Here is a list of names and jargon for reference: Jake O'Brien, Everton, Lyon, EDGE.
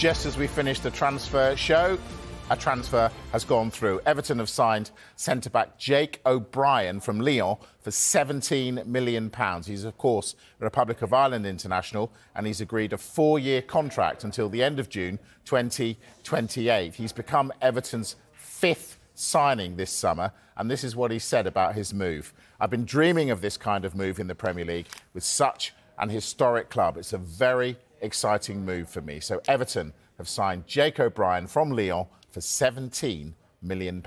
Just as we finish the transfer show, a transfer has gone through. Everton have signed centre-back Jake O'Brien from Lyon for £17 million. He's, of course, a Republic of Ireland international, and he's agreed a 4-year contract until the end of June 2028. He's become Everton's 5th signing this summer, and this is what he said about his move. I've been dreaming of this kind of move in the Premier League with such an historic club. It's a very exciting move for me. So Everton have signed Jake O'Brien from Lyon for £17 million.